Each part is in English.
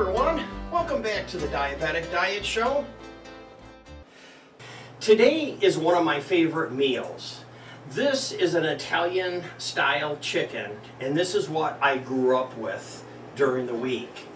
everyone, welcome back to the Diabetic Diet Show. Today is one of my favorite meals. This is an Italian style chicken, and this is what I grew up with during the week.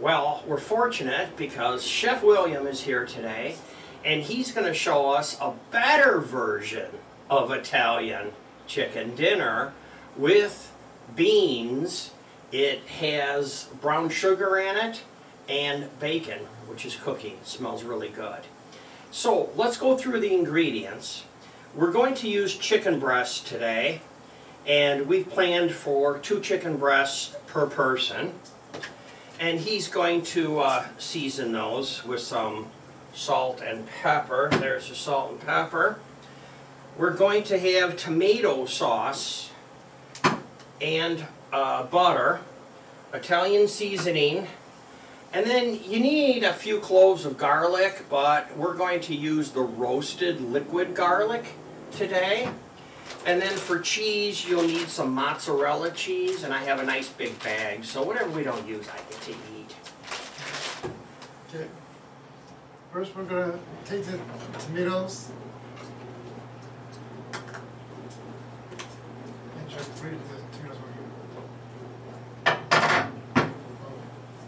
Well, we're fortunate because Chef William is here today, and he's going to show us a better version of Italian chicken dinner with beans. It has brown sugar in it and bacon, which is cooking. It smells really good. So let's go through the ingredients. We're going to use chicken breasts today, and we've planned for 2 chicken breasts per person. And he's going to season those with some salt and pepper. There's the salt and pepper. We're going to have tomato sauce and butter, Italian seasoning, and then you need a few cloves of garlic, but we're going to use the roasted liquid garlic today. And then for cheese, you'll need some mozzarella cheese, and I have a nice big bag, so whatever we don't use, I get to eat. Okay. First, we're going to take the tomatoes.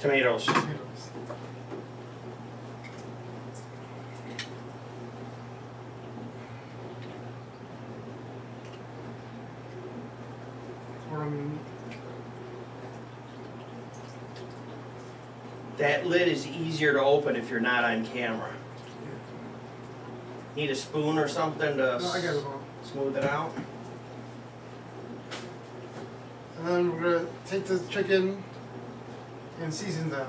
Tomatoes. That lid is easier to open if you're not on camera. Need a spoon or something to smooth it out? And then we're going to take the chicken and season them.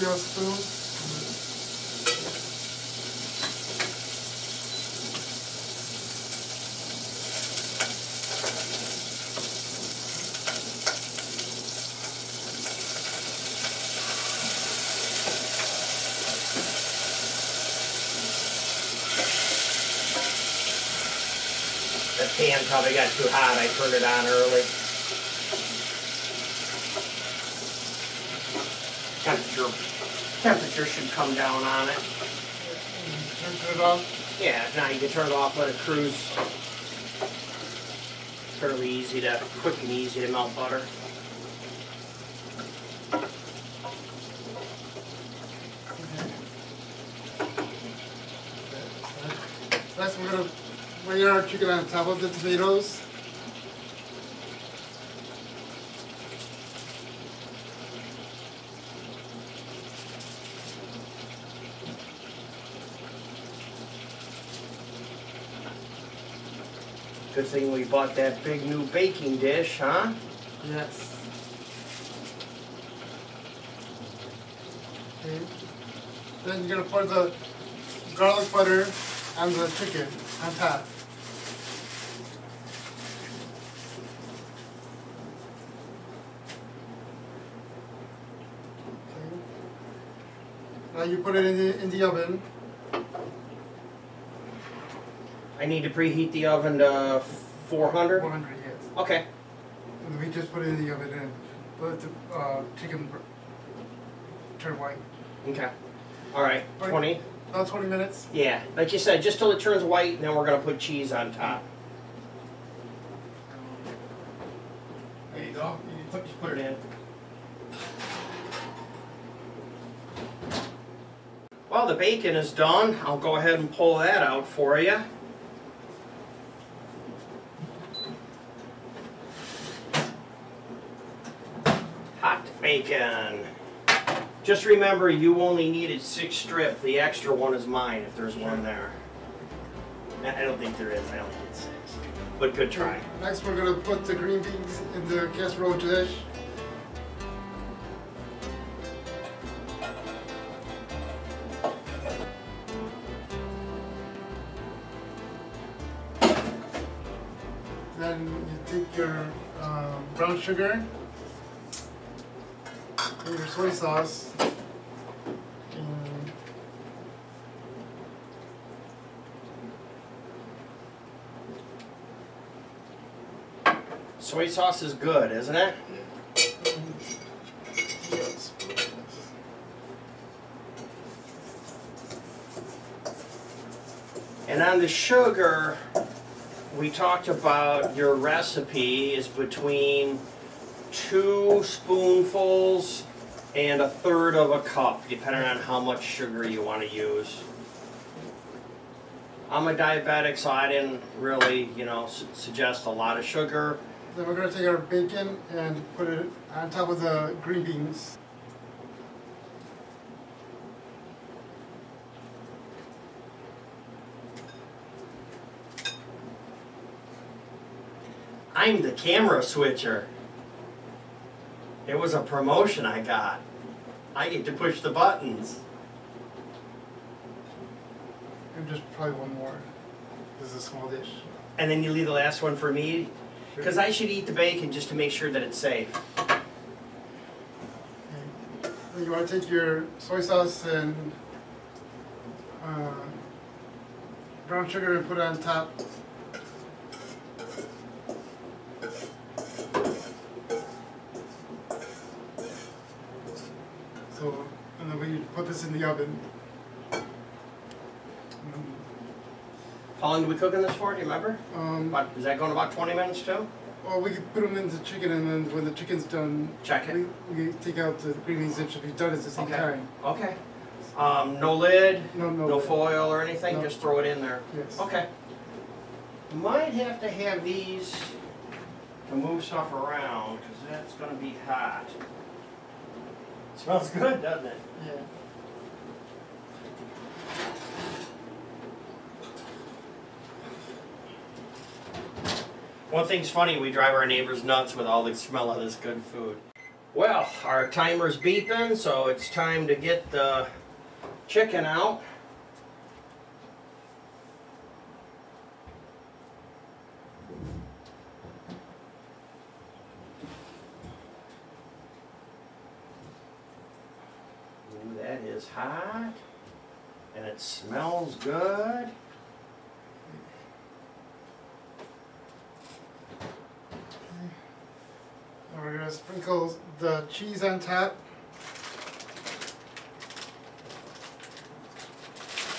Your spoon. The pan probably got too hot, I turned it on early. Temperature should come down on it. Turn it off? Yeah, now you can turn it off, let it cruise. Fairly easy to, quick and easy to melt butter. Next we're going to layer our chicken on top of the tomatoes. Good thing we bought that big new baking dish, huh? Yes. Okay. Then you're going to pour the garlic butter on the chicken on top. Okay. Now you put it in the oven. I need to preheat the oven to 400? 400, yes. Okay. And we just put it in the oven and let the chicken turn white. Okay. All right, 20? About 20 minutes? Yeah, like you said, just till it turns white, and then we're going to put cheese on top. There you go. Just put it in. Well, the bacon is done. I'll go ahead and pull that out for you. Hot bacon. Just remember, you only needed 6 strips. The extra one is mine, if there's one there. I don't think there is. I don't need 6. But good try. Next, we're going to put the green beans in the casserole dish. and you take your brown sugar and your soy sauce and soy sauce is good, isn't it? Yeah. Yes. And on the sugar, we talked about your recipe is between 2 spoonfuls and 1/3 of a cup, depending on how much sugar you want to use. I'm a diabetic, so I didn't really, you know, suggest a lot of sugar. Then we're going to take our bacon and put it on top of the green beans. I'm the camera switcher. It was a promotion I got. I get to push the buttons. And just probably one more. This is a small dish. And then you leave the last one for me? Because I should eat the bacon just to make sure that it's safe. Okay. Then you want to take your soy sauce and brown sugar and put it on top. So, and then we put this in the oven. How long do we cook in this for? Do you remember? Is that going about 20 minutes too? Well, we could put them into chicken, and then when the chicken's done, check it. We take out the green beans. It should be done at the same time. Okay. No lid. No foil or anything. No. Just throw it in there. Yes. Okay. Might have to have these to move stuff around because that's going to be hot. Smells good, doesn't it? Yeah. One thing's funny, we drive our neighbors nuts with all the smell of this good food. Well, our timer's beeping, so it's time to get the chicken out. That is hot, and it smells good. And we're going to sprinkle the cheese on top.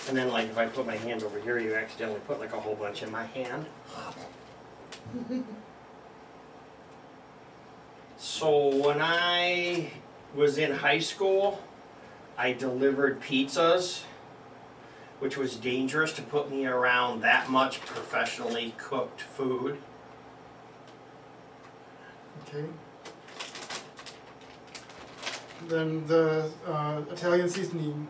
And then, like, if I put my hand over here, you accidentally put, like, a whole bunch in my hand. So when I was in high school, I delivered pizzas, which was dangerous to put me around that much professionally cooked food. Okay. Then the Italian seasoning.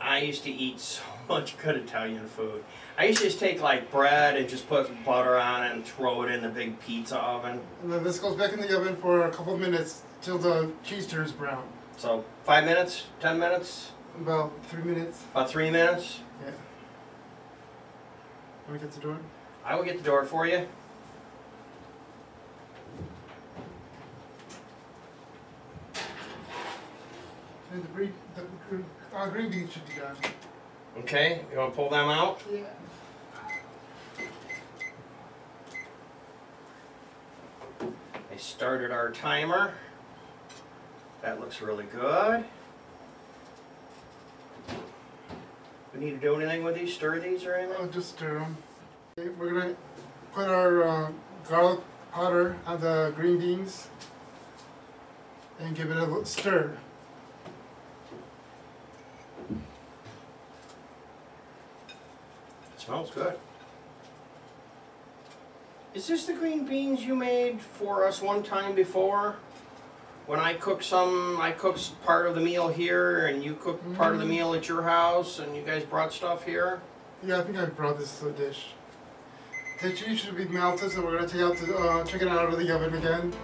I used to eat so much good Italian food. I used to just take like bread and just put butter on it and throw it in the big pizza oven. And then this goes back in the oven for a couple of minutes till the cheese turns brown. So 5 minutes, 10 minutes? About 3 minutes. About 3 minutes? Yeah. Can we get the door? I will get the door for you. And the green beans should be done. Okay, you want to pull them out? Yeah. I started our timer. That looks really good. We need to do anything with these? Stir these or anything? Oh, just stir them. Okay, we're going to put our garlic powder on the green beans and give it a stir. Smells good. Is this the green beans you made for us one time before? When I cooked some, I cooked part of the meal here, and you cooked part of the meal at your house, and you guys brought stuff here? Yeah, I think I brought this to a dish. The cheese should be melted, so we're going to take out the chicken out of the oven again.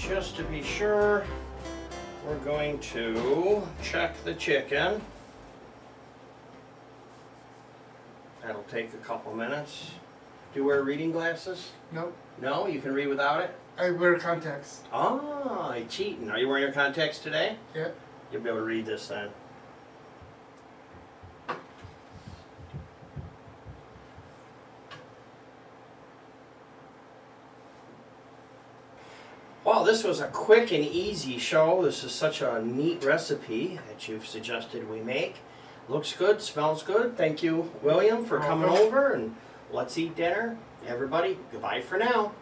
just to be sure, we're going to check the chicken. That'll take a couple minutes. Do you wear reading glasses? Nope. No? You can read without it? I wear contacts. Oh, you're cheating. Are you wearing your contacts today? Yeah. You'll be able to read this then. Well, this was a quick and easy show. This is such a neat recipe that you've suggested we make. Looks good, smells good. Thank you, William, for coming over, and let's eat dinner. Everybody, goodbye for now.